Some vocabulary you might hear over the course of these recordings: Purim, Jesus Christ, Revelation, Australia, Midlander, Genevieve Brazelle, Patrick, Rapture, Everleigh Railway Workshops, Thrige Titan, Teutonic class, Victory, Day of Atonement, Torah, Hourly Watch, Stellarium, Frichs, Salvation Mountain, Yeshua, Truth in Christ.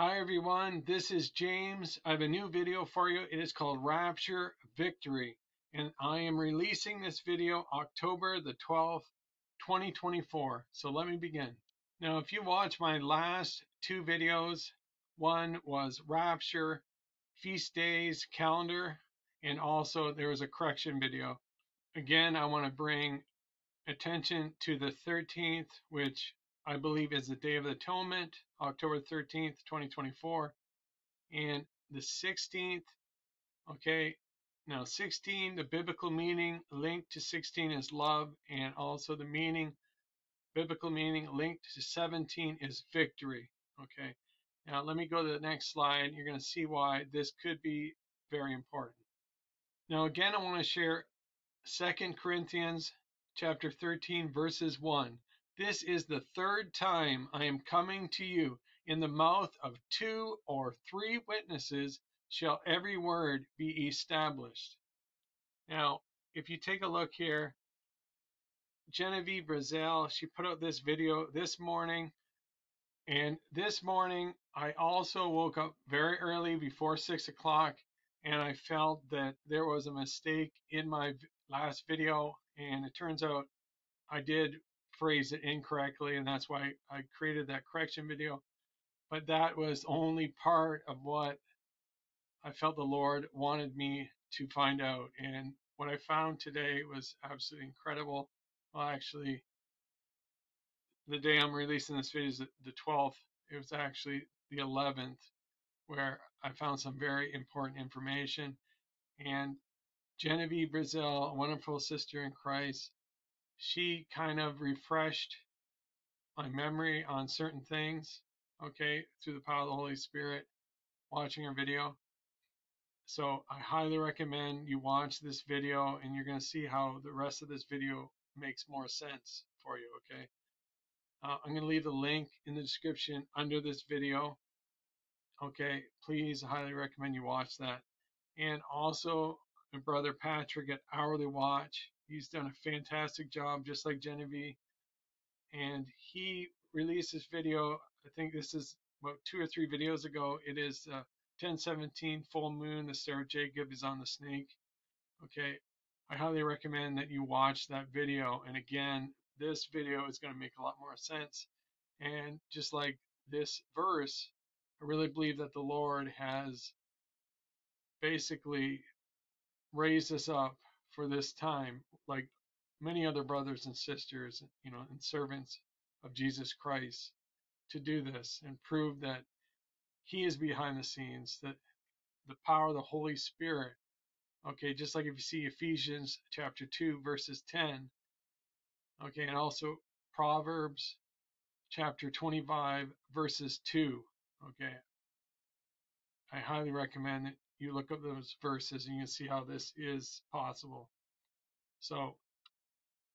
Hi everyone, this is James. I have a new video for you. It is called Rapture, Victory, and I am releasing this video October the 12th, 2024. So let me begin. Now, if you watch my last two videos, one was Rapture, Feast Days, Calendar, and also there was a correction video. Again, I want to bring attention to the 13th, which I believe is the Day of Atonement, October 13th, 2024, and the 16th. Okay, now 16, the biblical meaning linked to 16 is love, and also the meaning, biblical meaning linked to 17 is victory. Okay, now let me go to the next slide. You're going to see why this could be very important. Now again, I want to share 2 Corinthians chapter 13, verses 1. This is the third time I am coming to you. In the mouth of 2 or 3 witnesses shall every word be established. Now, if you take a look here, Genevieve Brazelle, she put out this video this morning. And this morning, I also woke up very early before 6 o'clock. And I felt that there was a mistake in my last video. And it turns out I did phrase it incorrectly, and that's why I created that correction video. But that was only part of what I felt the Lord wanted me to find out, and what I found today was absolutely incredible. Well, actually, the day I'm releasing this video is the 12th. It was actually the 11th where I found some very important information. And Genevieve Brazelle, a wonderful sister in Christ, she kind of refreshed my memory on certain things, okay, through the power of the Holy Spirit, watching her video. So I highly recommend you watch this video, and you're going to see how the rest of this video makes more sense for you, okay? I'm going to leave the link in the description under this video, okay? Please, I highly recommend you watch that. And also, my brother Patrick at Hourly Watch, he's done a fantastic job, just like Genevieve. And he released this video, I think this is about 2 or 3 videos ago. It is 10/17 full moon. The Sarah Jacob is on the snake. Okay, I highly recommend that you watch that video. And again, this video is going to make a lot more sense. And just like this verse, I really believe that the Lord has basically raised us up for this time, like many other brothers and sisters, you know, and servants of Jesus Christ, to do this and prove that he is behind the scenes, that the power of the Holy Spirit, okay, just like if you see Ephesians chapter 2, verses 10, okay, and also Proverbs chapter 25, verses 2, okay. I highly recommend that you look up those verses and you can see how this is possible. So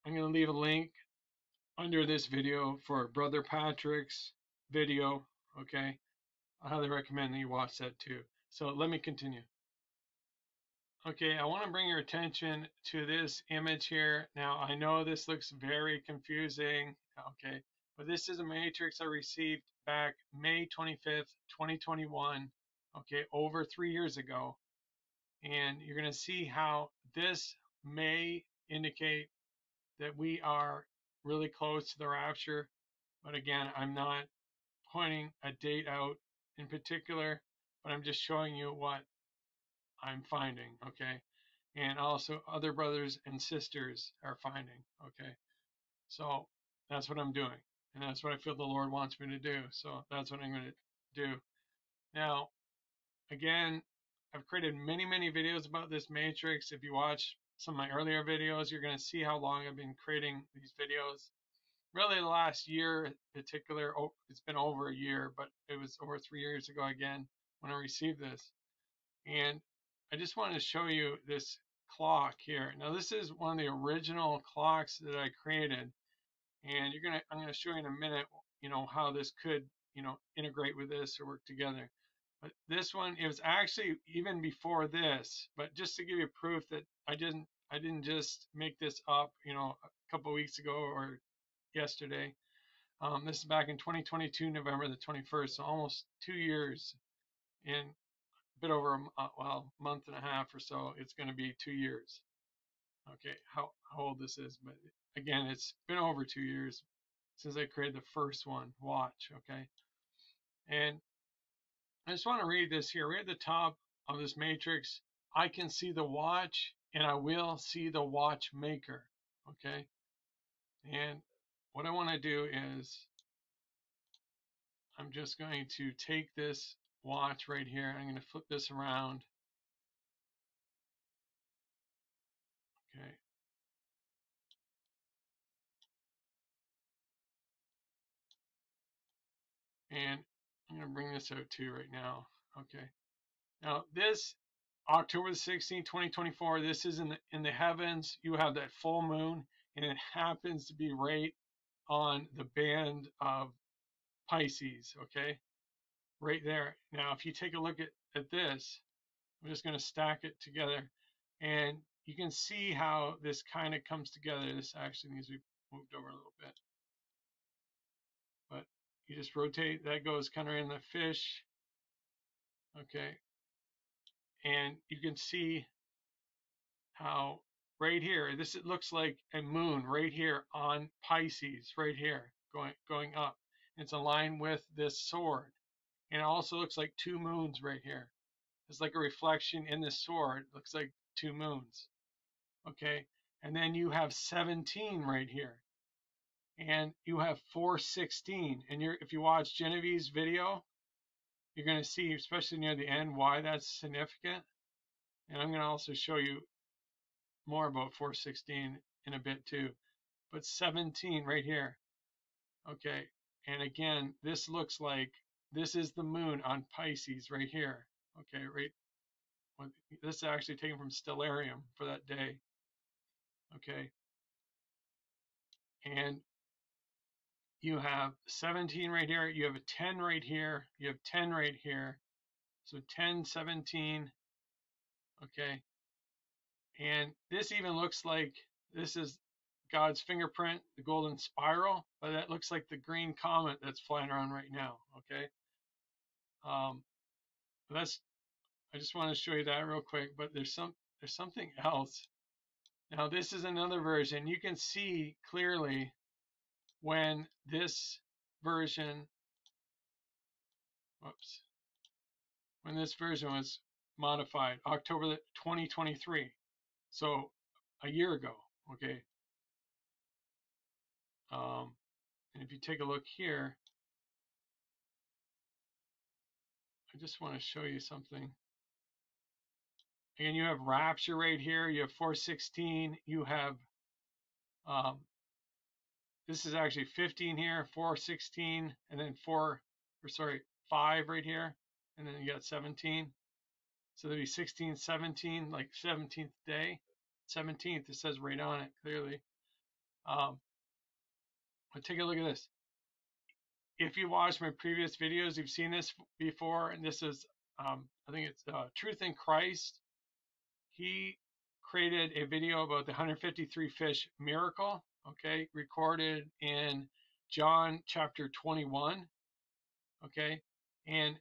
I'm going to leave a link under this video for Brother Patrick's video, okay? I highly recommend that you watch that too. So let me continue. Okay, I want to bring your attention to this image here. Now, I know this looks very confusing, okay? But this is a matrix I received back May 25th, 2021. Okay, over 3 years ago. And you're going to see how this may indicate that we are really close to the rapture. But again, I'm not pointing a date out in particular, but I'm just showing you what I'm finding, okay? And also other brothers and sisters are finding, okay? So that's what I'm doing. And that's what I feel the Lord wants me to do. So that's what I'm going to do. Now, again, I've created many videos about this matrix. If you watch some of my earlier videos, you're going to see how long I've been creating these videos. Really, the last year in particular, it's been over a year, but it was over 3 years ago again when I received this. And I just wanted to show you this clock here. Now, this is one of the original clocks that I created, and I'm going to show you in a minute, you know, how this could, you know, integrate with this or work together. But this one, it was actually even before this, but just to give you proof that I didn't just make this up, you know, a couple of weeks ago or yesterday. This is back in 2022, November the 21st, so almost 2 years, and a bit over a month and a half or so, it's going to be 2 years. Okay, how old this is, but again, it's been over 2 years since I created the first one, Watch, okay? And I just want to read this here. Right at the top of this matrix, I can see the watch, and I will see the watchmaker, okay? And what I want to do is I'm just going to take this watch right here, and I'm going to flip this around. Okay. And I'm going to bring this out too right now. Okay. Now this October 16, 2024, this is in the heavens. You have that full moon, and it happens to be right on the band of Pisces, okay? Right there. Now, if you take a look at this, I'm just going to stack it together, and you can see how this kind of comes together. This actually needs to be moved over a little bit. But you just rotate. That goes kind of in the fish, okay? And you can see how right here, this, it looks like a moon right here on Pisces, right here, going up. It's aligned with this sword. And it also looks like two moons right here. It's like a reflection in this sword. It looks like two moons. Okay, and then you have 17 right here. And you have 416. And if you watch Genevieve's video, you're going to see, especially near the end, why that's significant. And I'm going to also show you more about 416 in a bit too, but 17 right here, okay? And again, this looks like this is the moon on Pisces right here, okay? Right, this is actually taken from Stellarium for that day, okay? And you have 17 right here, you have a 10 right here, you have 10 right here, so 10, 17, okay? And this even looks like this is God's fingerprint, the golden spiral, but that looks like the green comet that's flying around right now, okay? I just want to show you that real quick, but there's something else. Now, this is another version. You can see clearly when this version, whoops, when this version was modified, October 2023. So a year ago, okay? And if you take a look here, I just want to show you something. Again, you have Rapture right here. You have 416. You have, this is actually 15 here, 416, and then 5 right here. And then you got 17. So there'd be 16, 17, like 17th day, 17th. It says right on it clearly. But take a look at this. If you watched my previous videos, you've seen this before, and this is, I think it's Truth in Christ. He created a video about the 153 fish miracle, okay, recorded in John chapter 21, okay, and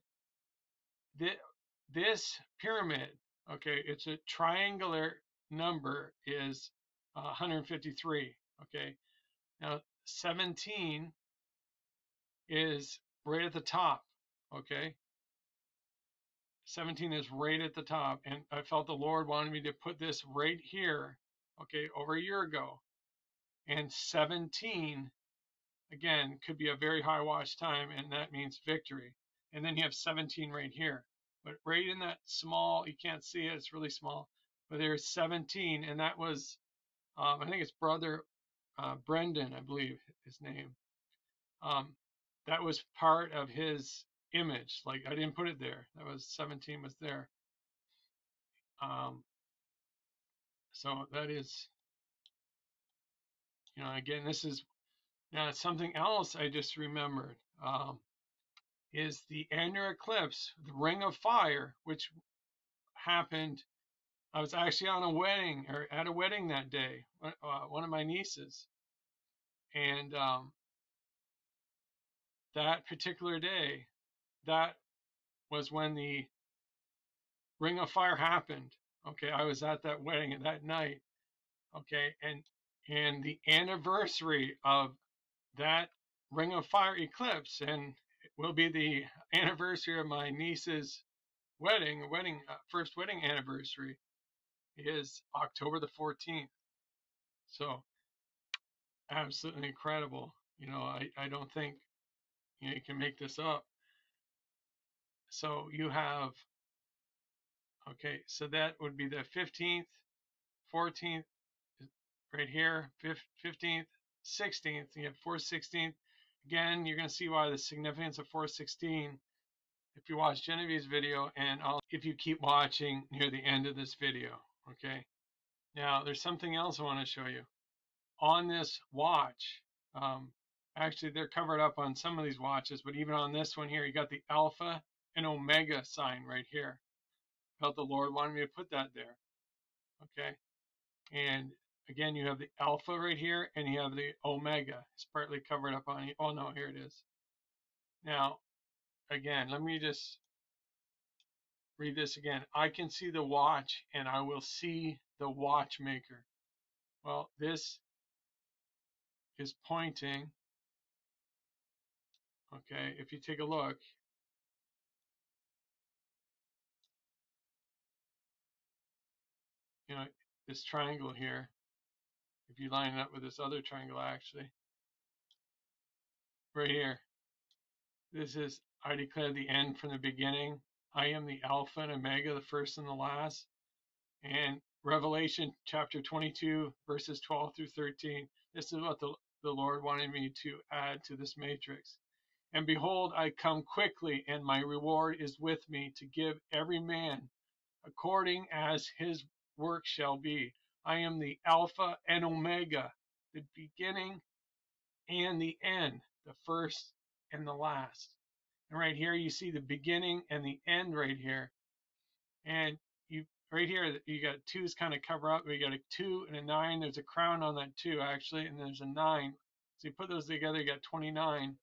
this pyramid, okay, it's a triangular number, is 153, okay? Now, 17 is right at the top, okay? 17 is right at the top, and I felt the Lord wanted me to put this right here, okay, over a year ago. And 17, again, could be a very high watch time, and that means victory. And then you have 17 right here. But right in that small, you can't see it, it's really small, but there's 17, and that was, I think it's brother Brendan, I believe his name. That was part of his image. Like, I didn't put it there. That was 17 was there. So that is, you know, again, this is, now something else I just remembered. Is the annular eclipse, the Ring of Fire, which happened. I was actually on a wedding, or at a wedding that day, one of my nieces, and that particular day, that was when the Ring of Fire happened. Okay, I was at that wedding and that night. Okay, and the anniversary of that Ring of Fire eclipse, and it will be the anniversary of my niece's first wedding anniversary, is October the 14th. So absolutely incredible. You know, I don't think you can make this up. So you have, okay, so that would be the 15th, 14th, right here, 15th, 16th, you have 4/16. Again, you're going to see why the significance of 4/16 if you watch Genevieve's video, and if you keep watching near the end of this video, okay? Now, there's something else I want to show you. On this watch, actually, they're covered up on some of these watches, but even on this one here, you got the Alpha and Omega sign right here. Felt the Lord wanted me to put that there, okay? And again, you have the Alpha right here, and you have the Omega. It's partly covered up on you. Oh, no, here it is. Now, again, let me just read this again. I can see the watch, and I will see the watchmaker. Well, this is pointing. Okay, if you take a look. You know, this triangle here, if you line it up with this other triangle, actually, right here, this is, I declare the end from the beginning. I am the Alpha and Omega, the first and the last. And Revelation chapter 22, verses 12 through 13, this is what the Lord wanted me to add to this matrix. And behold, I come quickly, and my reward is with me to give every man according as his work shall be. I am the Alpha and Omega, the beginning and the end, the first and the last. And right here you see the beginning and the end right here, and you right here you got twos kind of cover up. We got a 2 and a 9. There's a crown on that 2 actually, and there's a 9. So you put those together, you got 29,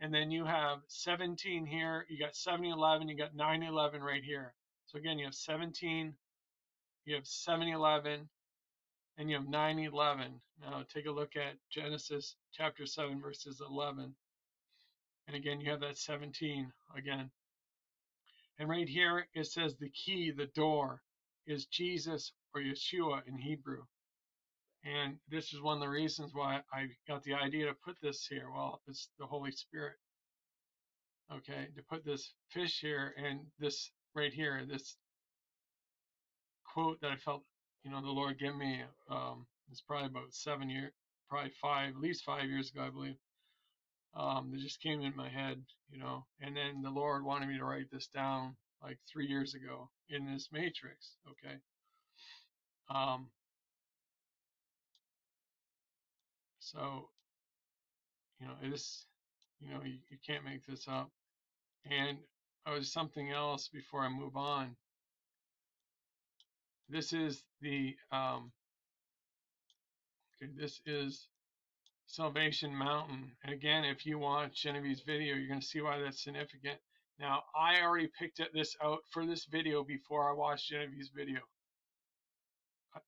and then you have 17 here. You got 7-11. You got 9-11 right here. So again, you have 17. You have 7-11, and you have 9-11. Now take a look at Genesis chapter 7, verses 11. And again, you have that 17 again. And right here, it says the key, the door, is Jesus or Yeshua in Hebrew. And this is one of the reasons why I got the idea to put this here. Well, it's the Holy Spirit. Okay, to put this fish here and this right here, this quote that I felt, you know, the Lord give me, it's probably about 7 years, probably five, at least 5 years ago, I believe. It just came in my head, you know, and then the Lord wanted me to write this down like 3 years ago in this matrix. Okay. So, you know, this, you know, you can't make this up. And I was something else before I move on. This is the okay, this is Salvation Mountain. And again, if you watch Genevieve's video, you're going to see why that's significant. Now, I already picked this out for this video before I watched Genevieve's video.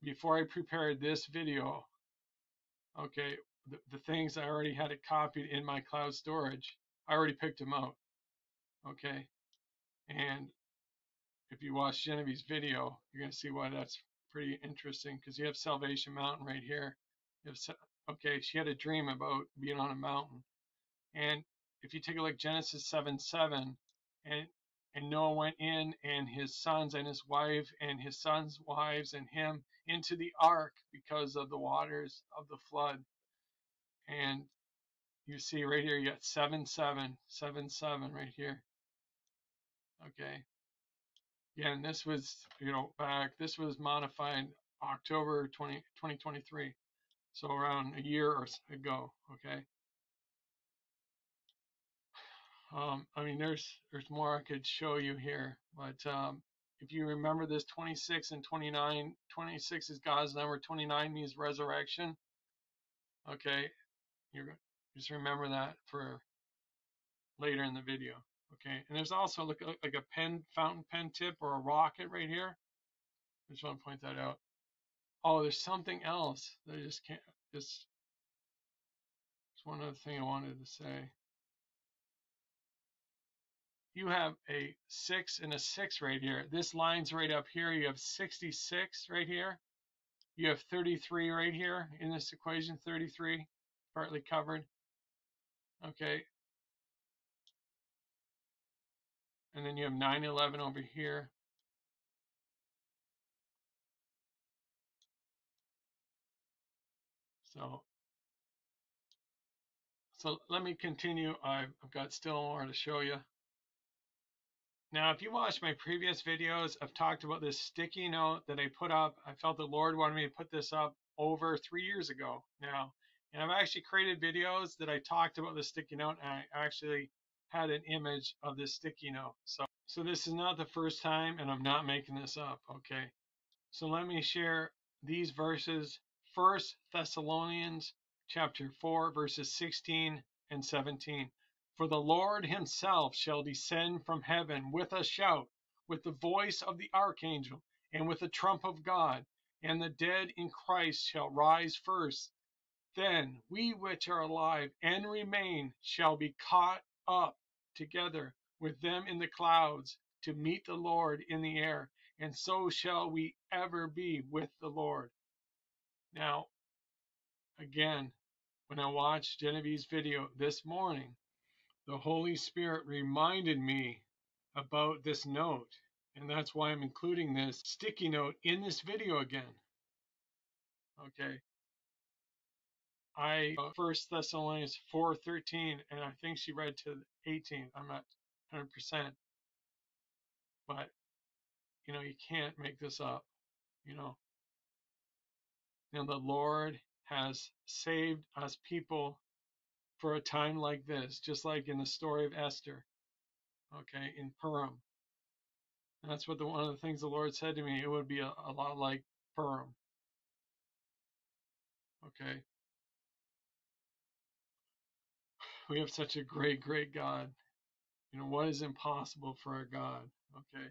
Before I prepared this video, okay, the things I already had it copied in my cloud storage, I already picked them out. Okay, and if you watch Genevieve's video, you're going to see why that's pretty interesting, because you have Salvation Mountain right here. You have, okay, she had a dream about being on a mountain. And if you take a look, Genesis 7:7, and Noah went in and his sons and his wife and his sons' wives and him into the ark because of the waters of the flood. And you see right here, you got 7:7 right here. Okay. Yeah, and this was, you know, back, this was modified October 2023, so around a year or so ago, okay? I mean, there's more I could show you here, but if you remember this, 26 and 29, 26 is God's number, 29 means resurrection, okay? Just remember that for later in the video. Okay, and there's also look like a pen, fountain pen tip or a rocket right here. I just want to point that out. Oh, there's something else that I just can't. It's one other thing I wanted to say. You have a 6 and a 6 right here. This line's right up here. You have 66 right here. You have 33 right here in this equation, 33, partly covered. Okay. And then you have 911 over here. So let me continue. I've got still more to show you. Now, if you watch my previous videos, I've talked about this sticky note that I put up. I felt the Lord wanted me to put this up over 3 years ago now. And I've actually created videos that I talked about the sticky note, and I actually had an image of this sticky note. So this is not the first time, and I'm not making this up, okay? So let me share these verses. 1 Thessalonians chapter 4, verses 16 and 17. For the Lord himself shall descend from heaven with a shout, with the voice of the archangel, and with the trump of God, and the dead in Christ shall rise first. Then we which are alive and remain shall be caught up together with them in the clouds to meet the Lord in the air, and so shall we ever be with the Lord. Now, again, when I watched Genevieve's video this morning, the Holy Spirit reminded me about this note, and that's why I'm including this sticky note in this video again. Okay. I 1 Thessalonians 4:13, and I think she read to 18. I'm not 100%, but you know, you can't make this up, you know. Now the Lord has saved us people for a time like this, just like in the story of Esther, okay, in Purim. And that's what one of the things the Lord said to me, it would be a lot like Purim, okay. We have such a great, great God. You know, what is impossible for our God, okay?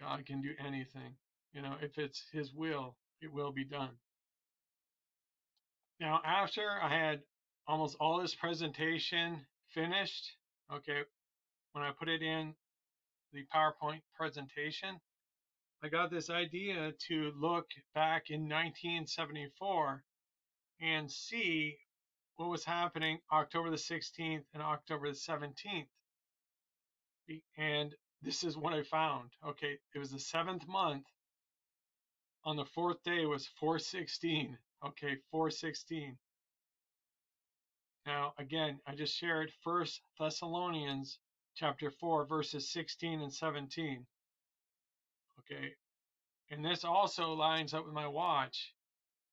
God can do anything. You know, if it's his will, it will be done. Now, after I had almost all this presentation finished, okay, when I put it in the PowerPoint presentation, I got this idea to look back in 1974 and see what was happening October the 16th and October the 17th. And this is what I found. Okay, it was the 7th month. On the 4th day was 416. Okay, 416. Now, again, I just shared 1 Thessalonians chapter 4, verses 16 and 17. Okay, and this also lines up with my watch.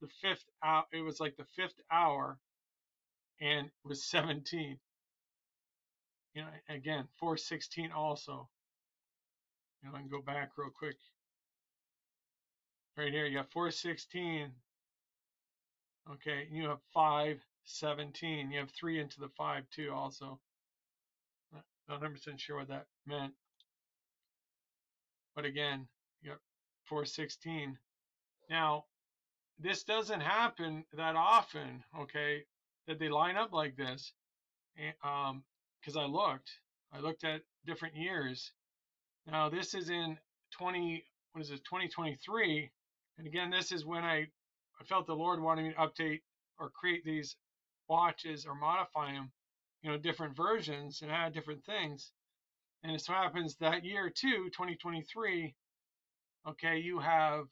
The 5th hour, it was like the 5th hour, and it was 17. You know, again, 416 also. You know, I can go back real quick. Right here, you have 416. Okay, you have 517. You have 3 into the 5 too also. Not 100% sure what that meant. But again, you have 416. Now, this doesn't happen that often, okay, that they line up like this, because I looked at different years. Now this is in 2023, and again, this is when I felt the Lord wanted me to update or create these watches or modify them, you know, different versions and add different things. And it so happens that year too, 2023. Okay, you have.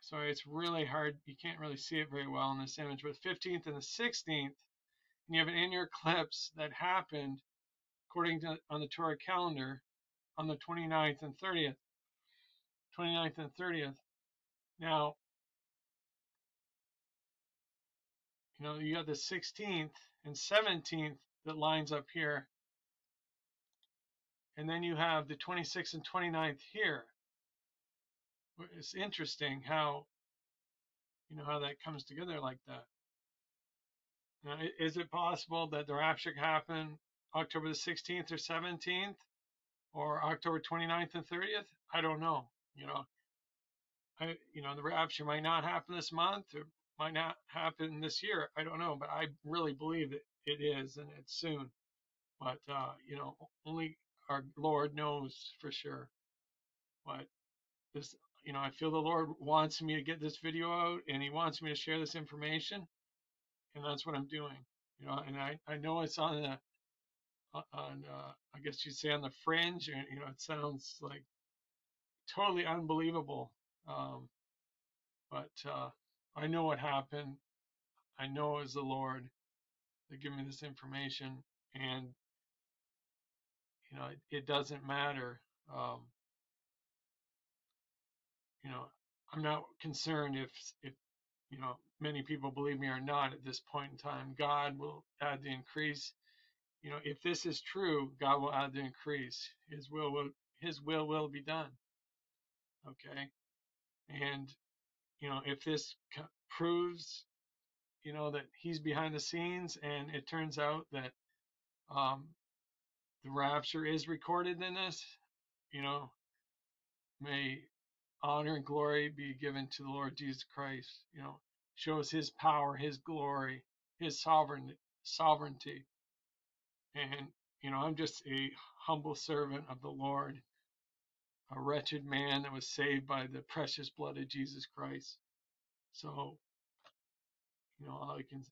So it's really hard. You can't really see it very well in this image, but 15th and the 16th, and you have an annular eclipse that happened, according to on the Torah calendar, on the 29th and 30th. 29th and 30th. Now, you know, you have the 16th and 17th that lines up here, and then you have the 26th and 29th here. It's interesting how, you know, how that comes together like that. Now, is it possible that the rapture happened October the 16th or 17th, or October 29th and 30th. I don't know. The rapture might not happen this month, or might not happen this year. I don't know, but I really believe that it is, and it's soon. But only our Lord knows for sure. But this, I feel the Lord wants me to get this video out, and He wants me to share this information, and that's what I'm doing. And I know it's on the, I guess you'd say on the fringe, and it sounds like totally unbelievable. But I know what happened. I know it was the Lord that gave me this information, and it doesn't matter. I'm not concerned if many people believe me or not at this point in time. God will add the increase. If this is true, God will add the increase. His will will be done. Okay. And if this proves that He's behind the scenes, and it turns out that the rapture is recorded in this, may honor and glory be given to the Lord Jesus Christ. Show us His power, His glory, His sovereignty. And I'm just a humble servant of the Lord, a wretched man that was saved by the precious blood of Jesus Christ. So, all I can,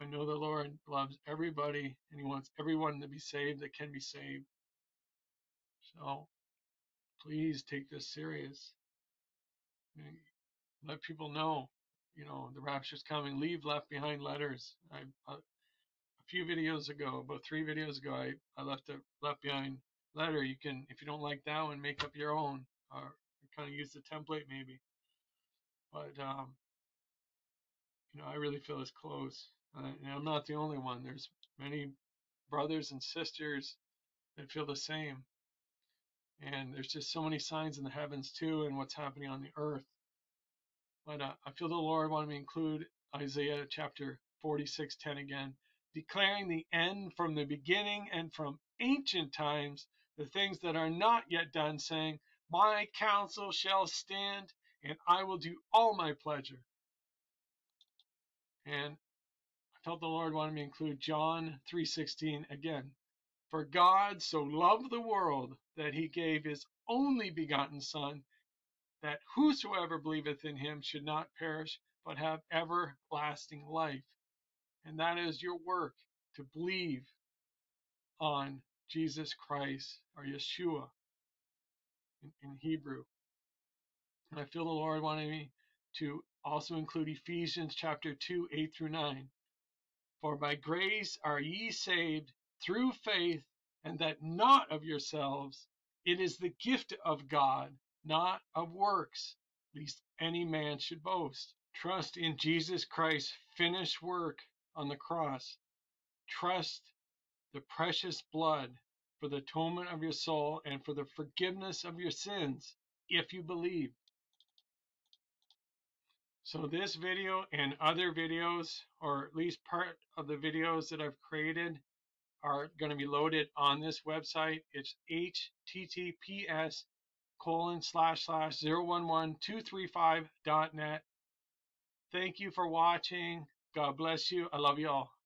I know the Lord loves everybody, and He wants everyone to be saved that can be saved. So, please take this serious. Let people know, the rapture's coming. Leave left behind letters. A few videos ago, about 3 videos ago, I left a left behind letter. You can, if you don't like that one, make up your own, or kind of use the template maybe. But I really feel it's close, and I'm not the only one. There's many brothers and sisters that feel the same, and there's just so many signs in the heavens too, and what's happening on the earth. But I feel the Lord wanted me to include Isaiah chapter 46:10 again, declaring the end from the beginning and from ancient times, the things that are not yet done, saying, my counsel shall stand, and I will do all my pleasure. And I felt the Lord wanted me to include John 3:16 again. For God so loved the world that He gave His only begotten Son, that whosoever believeth in Him should not perish, but have everlasting life. And that is your work, to believe on Jesus Christ, or Yeshua in Hebrew. And I feel the Lord wanted me to also include Ephesians chapter 2:8-9. For by grace are ye saved through faith, and that not of yourselves. It is the gift of God, not of works, lest any man should boast. Trust in Jesus Christ's finished work on the cross. Trust the precious blood for the atonement of your soul and for the forgiveness of your sins, if you believe. So this video and other videos, or at least part of the videos that I've created, are going to be loaded on this website. It's https://011235.net. Thank you for watching. God bless you. I love you all.